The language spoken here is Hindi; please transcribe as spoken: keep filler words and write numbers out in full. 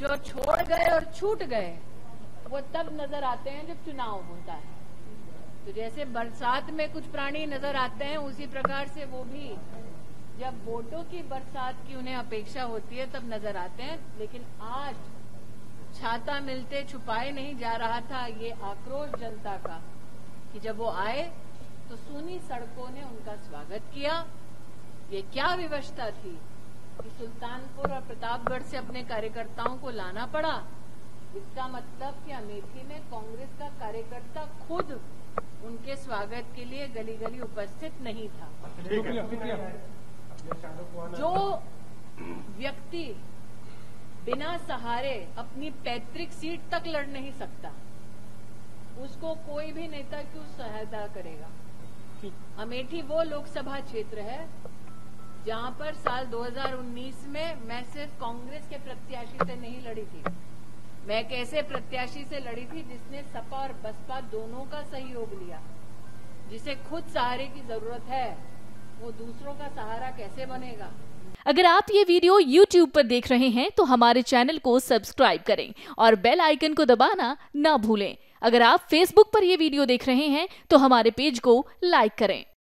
जो छोड़ गए और छूट गए वो तब नजर आते हैं जब चुनाव होता है। तो जैसे बरसात में कुछ प्राणी नजर आते हैं, उसी प्रकार से वो भी जब वोटों की बरसात की उन्हें अपेक्षा होती है तब नजर आते हैं। लेकिन आज छाता मिलते छुपाए नहीं जा रहा था ये आक्रोश जनता का कि जब वो आए तो सूनी सड़कों ने उनका स्वागत किया। ये क्या विवशता थी कि सुल्तानपुर और प्रतापगढ़ से अपने कार्यकर्ताओं को लाना पड़ा। इसका मतलब कि अमेठी में कांग्रेस का कार्यकर्ता खुद उनके स्वागत के लिए गली गली उपस्थित नहीं था। जो व्यक्ति बिना सहारे अपनी पैतृक सीट तक लड़ नहीं सकता उसको कोई भी नेता क्यों सहायता करेगा। अमेठी वो लोकसभा क्षेत्र है जहां पर साल दो हज़ार उन्नीस में मैं सिर्फ कांग्रेस के प्रत्याशी से नहीं लड़ी थी, मैं एक ऐसे प्रत्याशी से लड़ी थी जिसने सपा और बसपा दोनों का सहयोग लिया। जिसे खुद सहारे की जरूरत है वो दूसरों का सहारा कैसे बनेगा। अगर आप ये वीडियो YouTube पर देख रहे हैं तो हमारे चैनल को सब्सक्राइब करें और बेल आइकन को दबाना ना भूलें। अगर आप Facebook पर यह वीडियो देख रहे हैं तो हमारे पेज को लाइक करें।